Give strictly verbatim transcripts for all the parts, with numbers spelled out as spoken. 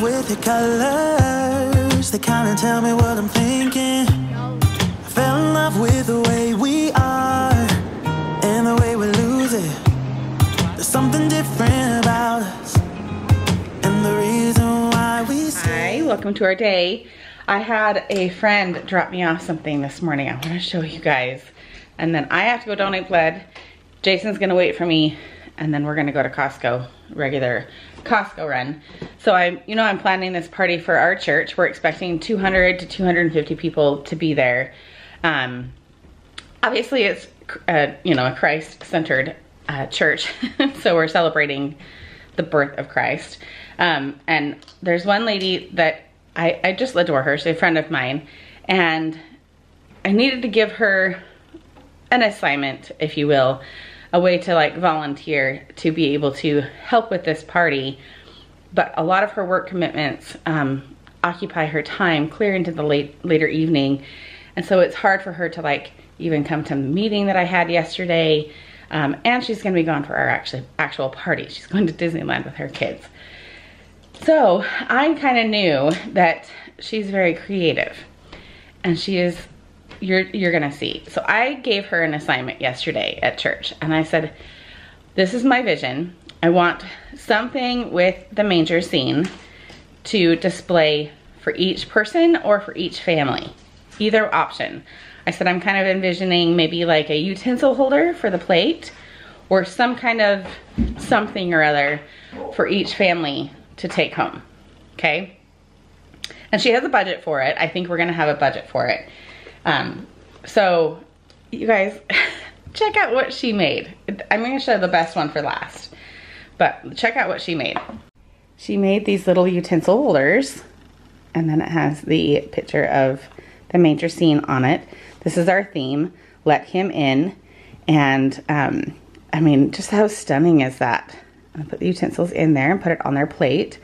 love with your colors. They kind of tell me what I'm thinking. I fell in love with the way we are and the way we lose it. There's something different about us and the reason why we say. Hi, welcome to our day. I had a friend drop me off something this morning. I want to show you guys. And then I have to go donate blood. Jason's going to wait for me. And then we're going to go to Costco, regular Costco run. So I'm, you know, I'm planning this party for our church. We're expecting two hundred to two hundred fifty people to be there. Um, obviously it's, uh, you know, a Christ-centered uh, church. So we're celebrating the birth of Christ. Um, and there's one lady that I, I just adore her. She's a friend of mine. And I needed to give her an assignment, if you will, a way to like volunteer to be able to help with this party. But a lot of her work commitments um, occupy her time clear into the late later evening. And so it's hard for her to like even come to the meeting that I had yesterday. Um, and she's gonna be gone for our actual, actual party. She's going to Disneyland with her kids. So I kind of knew that she's very creative and she is You're, you're gonna see. So I gave her an assignment yesterday at church and I said, this is my vision. I want something with the manger scene to display for each person or for each family, either option. I said, I'm kind of envisioning maybe like a utensil holder for the plate or some kind of something or other for each family to take home, okay? And she has a budget for it. I think we're gonna have a budget for it. Um, so you guys check out what she made. I'm going to show the best one for last, but check out what she made. She made these little utensil holders and then it has the picture of the manger scene on it. This is our theme, let him in. And, um, I mean, just how stunning is that? I put the utensils in there and put it on their plate.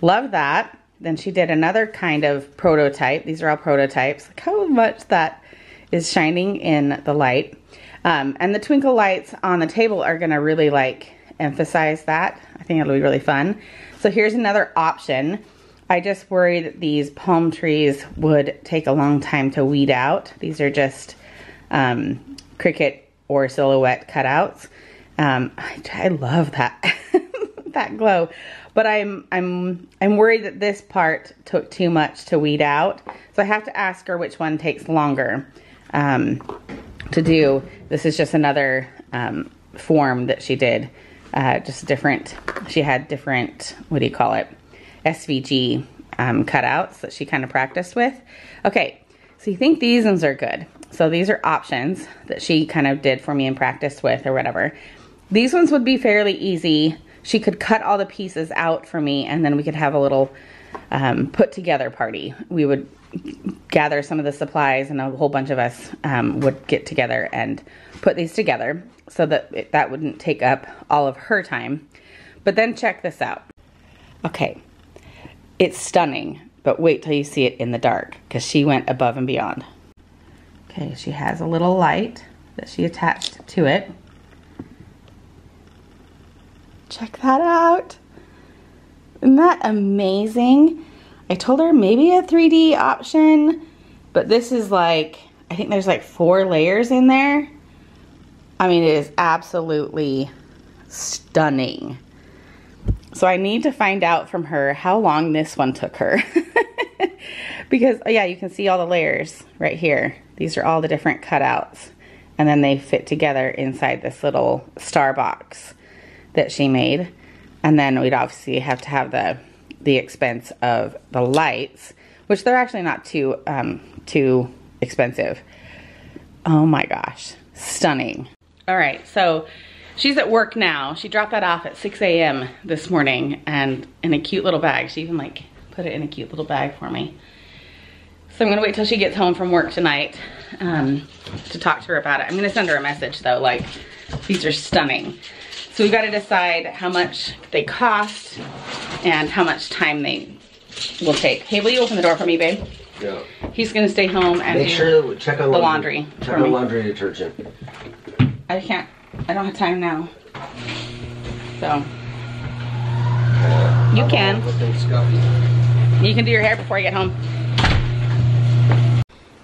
Love that. Then she did another kind of prototype. These are all prototypes. Look how much that is shining in the light. Um, and the twinkle lights on the table are gonna really like emphasize that. I think it'll be really fun. So here's another option. I just worry that these palm trees would take a long time to weed out. These are just um, Cricut or Silhouette cutouts. Um, I, I love that, that glow. But I'm I'm I'm worried that this part took too much to weed out. So I have to ask her which one takes longer um, to do. This is just another um, form that she did. Uh, just different, she had different, what do you call it? S V G um, cutouts that she kind of practiced with. Okay, so you think these ones are good. So these are options that she kind of did for me and practiced with or whatever. These ones would be fairly easy. She could cut all the pieces out for me and then we could have a little um, put together party. We would gather some of the supplies and a whole bunch of us um, would get together and put these together so that it, that wouldn't take up all of her time. But then check this out. Okay, it's stunning, but wait till you see it in the dark because she went above and beyond. Okay, she has a little light that she attached to it. Check that out. Isn't that amazing? I told her maybe a three D option, but this is like, I think there's like four layers in there. I mean, it is absolutely stunning. So I need to find out from her how long this one took her. Because, oh yeah, you can see all the layers right here. These are all the different cutouts. And then they fit together inside this little star box that she made. And then we'd obviously have to have the the expense of the lights, which they're actually not too um, too expensive. Oh my gosh, stunning. All right, so she's at work now. She dropped that off at six A M this morning and in a cute little bag. She even like put it in a cute little bag for me. So I'm gonna wait till she gets home from work tonight um, to talk to her about it. I'm gonna send her a message though, like these are stunning. So we've got to decide how much they cost and how much time they will take. Hey, will you open the door for me, babe? Yeah. He's going to stay home and make sure to check the laundry. Check the laundry detergent. I can't. I don't have time now. So. You can. You can do your hair before you get home.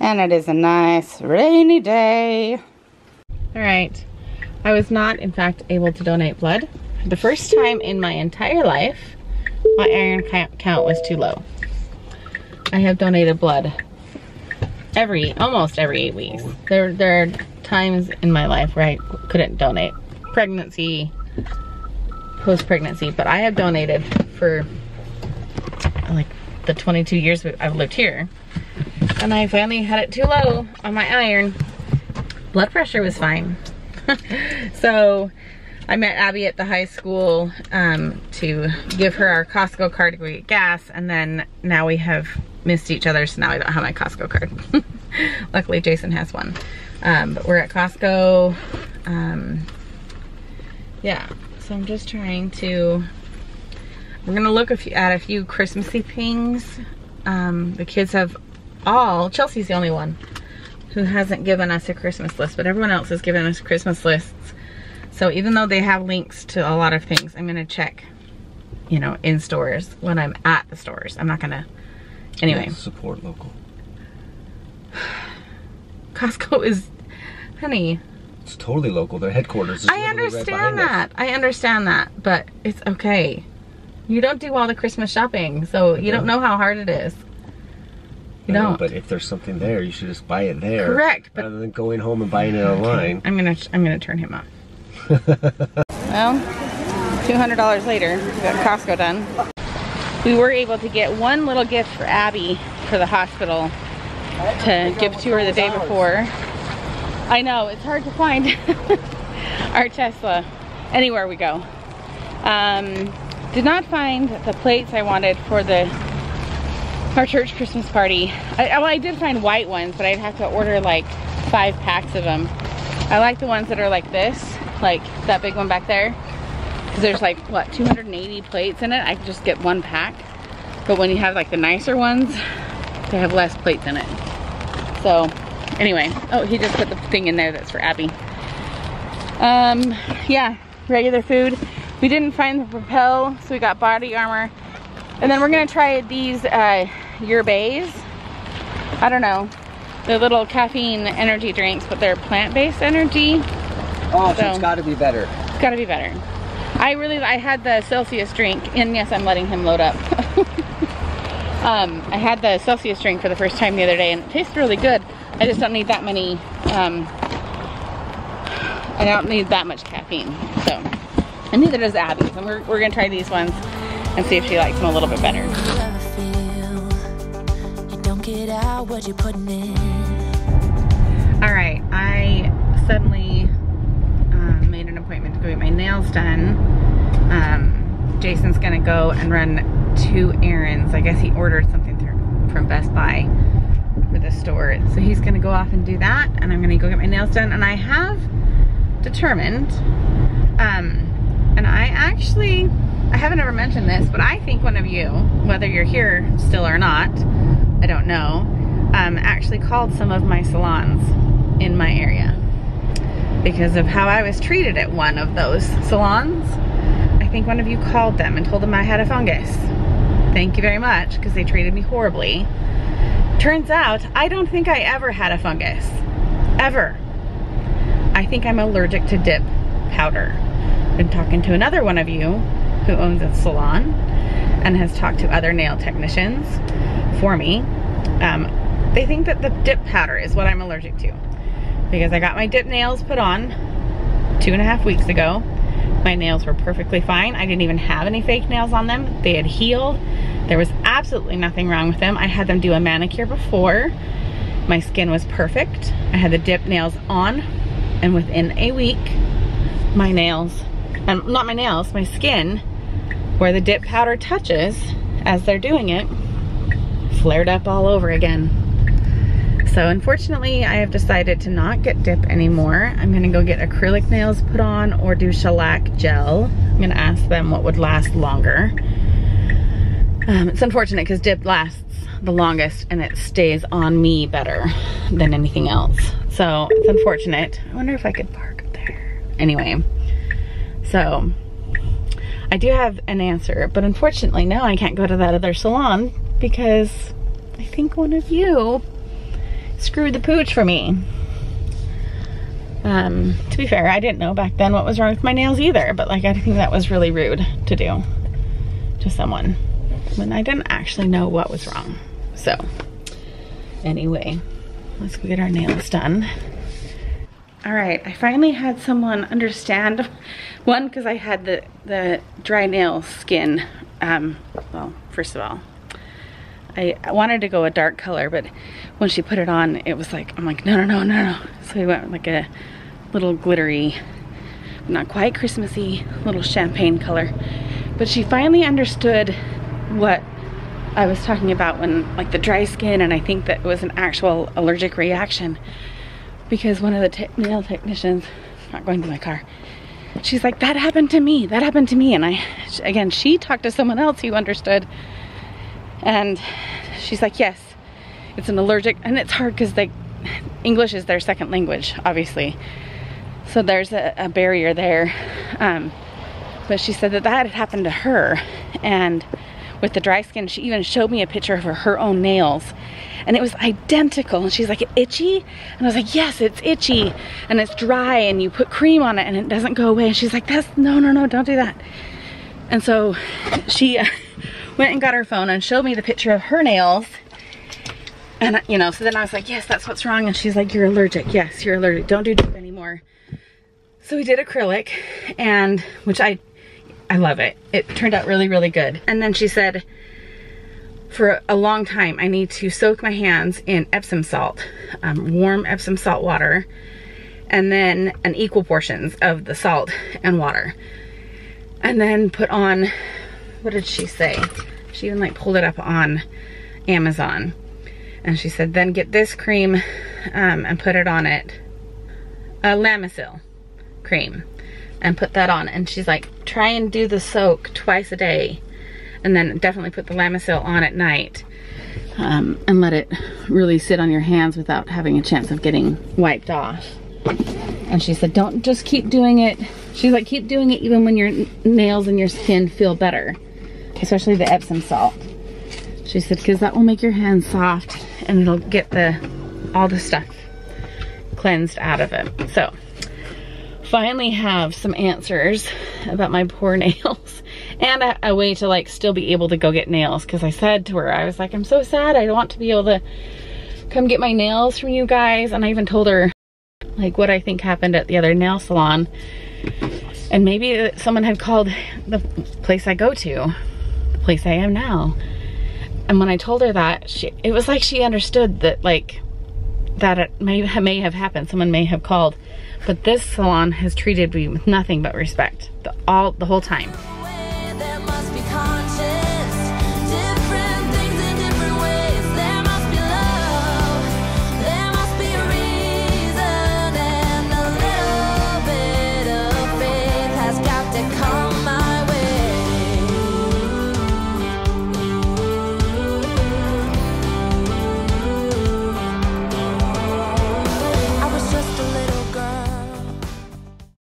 And it is a nice rainy day. All right. I was not, in fact, able to donate blood. For the first time in my entire life, my iron count was too low. I have donated blood every, almost every eight weeks. There, there are times in my life where I couldn't donate. Pregnancy, post-pregnancy, but I have donated for like the twenty-two years I've lived here. And I finally had it too low on my iron. Blood pressure was fine. So I met Abby at the high school um, to give her our Costco card to go get gas, and then now we have missed each other, so now I don't have my Costco card. Luckily Jason has one. Um, but we're at Costco. Um, yeah, so I'm just trying to, we're gonna look a few, at a few Christmassy things. Um, the kids have all, Chelsea's the only one who hasn't given us a Christmas list, but everyone else has given us Christmas lists. So even though they have links to a lot of things, I'm gonna check, you know, in stores when I'm at the stores. I'm not gonna, anyway. Let's support local. Costco is, honey. It's totally local, their headquarters is I understand that, us. I understand that, but it's okay. You don't do all the Christmas shopping, so I you don't. don't know how hard it is. You don't. Know, but if there's something there, you should just buy it there. Correct. But rather than going home and buying it okay. online. I'm gonna I'm gonna turn him up. Well, two hundred dollars later, we got Costco done. We were able to get one little gift for Abby for the hospital to give to her the day before. I know, it's hard to find our Tesla anywhere we go. Um, did not find the plates I wanted for the our church Christmas party. I, well, I did find white ones, but I'd have to order like five packs of them. I like the ones that are like this, like that big one back there, because there's like, what, two hundred eighty plates in it? I could just get one pack. But when you have like the nicer ones, they have less plates in it. So anyway, oh, he just put the thing in there that's for Abby. Um, yeah, regular food. We didn't find the Propel, so we got Body Armor. And then we're gonna try these uh, Yerbae's. I don't know. They're little caffeine energy drinks, but they're plant-based energy. Oh, so it's gotta be better. It's gotta be better. I really, I had the Celsius drink, and yes, I'm letting him load up. um, I had the Celsius drink for the first time the other day, and it tastes really good. I just don't need that many, um, I don't need that much caffeine. So, and neither does Abby's, and we're, we're gonna try these ones and see if she likes them a little bit better. All right, I suddenly uh, made an appointment to go get my nails done. Um, Jason's gonna go and run two errands. I guess he ordered something through, from Best Buy for the store. So he's gonna go off and do that, and I'm gonna go get my nails done. And I have determined, um, and I actually, I haven't ever mentioned this, but I think one of you, whether you're here still or not, I don't know, um, actually called some of my salons in my area because of how I was treated at one of those salons. I think one of you called them and told them I had a fungus. Thank you very much, because they treated me horribly. Turns out, I don't think I ever had a fungus, ever. I think I'm allergic to dip powder. I've been talking to another one of you who owns a salon and has talked to other nail technicians for me. Um, they think that the dip powder is what I'm allergic to, because I got my dip nails put on two and a half weeks ago. My nails were perfectly fine. I didn't even have any fake nails on them. They had healed. There was absolutely nothing wrong with them. I had them do a manicure before. My skin was perfect. I had the dip nails on, and within a week, my nails, and um, not my nails, my skin, where the dip powder touches as they're doing it, flared up all over again. So unfortunately, I have decided to not get dip anymore. I'm gonna go get acrylic nails put on or do shellac gel. I'm gonna ask them what would last longer. Um, it's unfortunate because dip lasts the longest and it stays on me better than anything else. So it's unfortunate. I wonder if I could park up there. Anyway, so I do have an answer, but unfortunately, no, I can't go to that other salon because I think one of you screwed the pooch for me. Um, to be fair, I didn't know back then what was wrong with my nails either, but like I think that was really rude to do to someone when I didn't actually know what was wrong. So anyway, let's go get our nails done. All right, I finally had someone understand, one, because I had the, the dry nail skin. Um, well, first of all, I wanted to go a dark color, but when she put it on, it was like, I'm like, no, no, no, no, no. So we went with like a little glittery, not quite Christmassy, little champagne color. But she finally understood what I was talking about when like the dry skin, and I think that it was an actual allergic reaction. Because one of the te nail technicians, not going to my car, she's like, that happened to me, that happened to me. And I, again, she talked to someone else who understood. And she's like, yes, it's an allergic, and it's hard because they, English is their second language, obviously. So there's a, a barrier there. Um, but she said that that had happened to her. And with the dry skin, she even showed me a picture of her, her own nails. And it was identical. And she's like, it itchy? And I was like, yes, it's itchy. And it's dry, and you put cream on it, and it doesn't go away. And she's like, that's, no, no, no, don't do that. And so she... Uh, went and got her phone and showed me the picture of her nails, and you know, so then I was like, yes, that's what's wrong. And she's like, you're allergic, yes, you're allergic, don't do dip anymore. So we did acrylic, and which I I love it. It turned out really, really good. And then she said for a long time I need to soak my hands in Epsom salt, um, warm Epsom salt water, and then an equal portions of the salt and water, and then put on, what did she say? She even like pulled it up on Amazon, and she said, then get this cream um, and put it on it, a Lamisil cream, and put that on. And she's like, try and do the soak twice a day, and then definitely put the Lamisil on at night, um, and let it really sit on your hands without having a chance of getting wiped off. And she said, don't just keep doing it. She's like, keep doing it even when your nails and your skin feel better, especially the Epsom salt. She said, because that will make your hands soft, and it'll get the all the stuff cleansed out of it. So finally have some answers about my poor nails, and a, a way to like still be able to go get nails, because I said to her, I was like, I'm so sad, I don't want to be able to come get my nails from you guys. And I even told her like what I think happened at the other nail salon, and maybe someone had called the place I go to, the place I am now. And when I told her that, she, it was like she understood that like that it may, may have happened, someone may have called. But this salon has treated me with nothing but respect the, all the whole time.